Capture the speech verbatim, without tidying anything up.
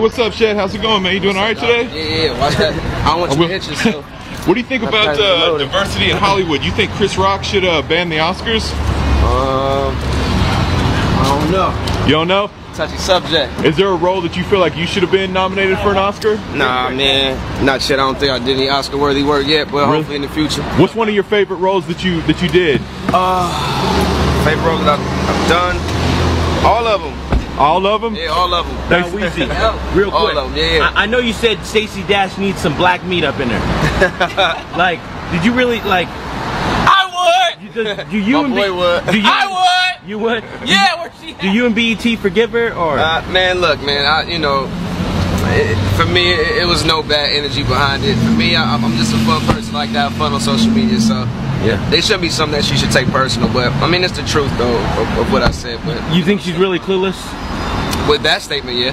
what's up, Shad? How's it going, man? You doing all right today? Yeah, yeah. I want you to hit yourself. What do you think about uh, diversity in Hollywood? You think Chris Rock should uh, ban the Oscars? Um, I don't know. You don't know? Touchy subject. Is there a role that you feel like you should have been nominated for an Oscar? Nah, man, not yet. I don't think I did any Oscar-worthy work yet, but really? Hopefully in the future. What's one of your favorite roles that you that you did? Uh, favorite roles that I've done, all of them. All of them? Yeah, all of them. Thanks. Now, real quick. All of them, yeah, yeah. I, I know you said Stacey Dash needs some black meat up in there. Like, did you really, like... I would! Do, do you My and boy B would. Do you, I would! You would? Yeah, where she at? Do you and B E T forgive her, or...? Uh, man, look, man, I, you know, it, for me, it, it was no bad energy behind it. For me, I, I'm just a fun person. I like to have fun on social media, so... Yeah. They should be something that she should take personal, but I mean it's the truth though of, of what I said. But you think she's really clueless? With that statement, yeah.